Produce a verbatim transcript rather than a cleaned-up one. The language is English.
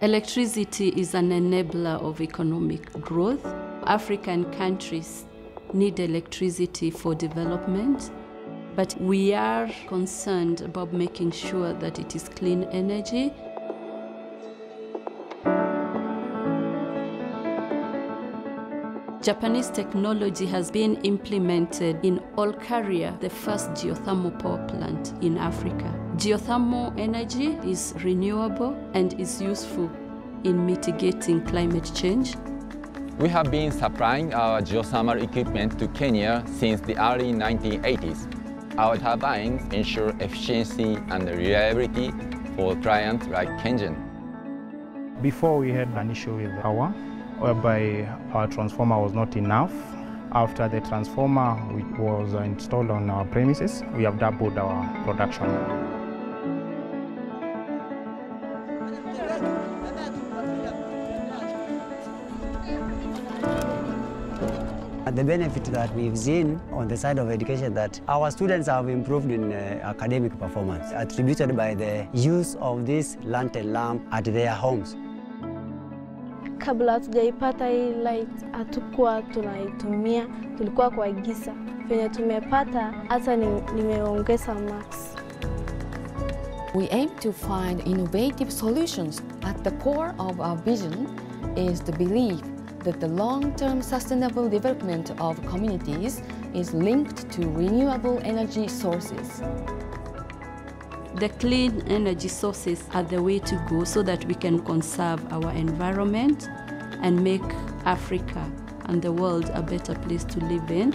Electricity is an enabler of economic growth. African countries need electricity for development, but we are concerned about making sure that it is clean energy. Japanese technology has been implemented in Olkaria, the first geothermal power plant in Africa. Geothermal energy is renewable and is useful in mitigating climate change. We have been supplying our geothermal equipment to Kenya since the early nineteen eighties. Our turbines ensure efficiency and reliability for clients like KenGen. Before we had an issue with power, whereby our transformer was not enough. After the transformer which was installed on our premises, we have doubled our production. The benefit that we've seen on the side of education that our students have improved in uh, academic performance, attributed by the use of this lantern lamp at their homes. Kabla hatujaipata hii light hatukuwa tunaitumia, tulikuwa kwa giza. Venye tumepata hata nimeongeza marks. We aim to find innovative solutions. At the core of our vision is the belief that the long-term sustainable development of communities is linked to renewable energy sources. The clean energy sources are the way to go so that we can conserve our environment and make Africa and the world a better place to live in.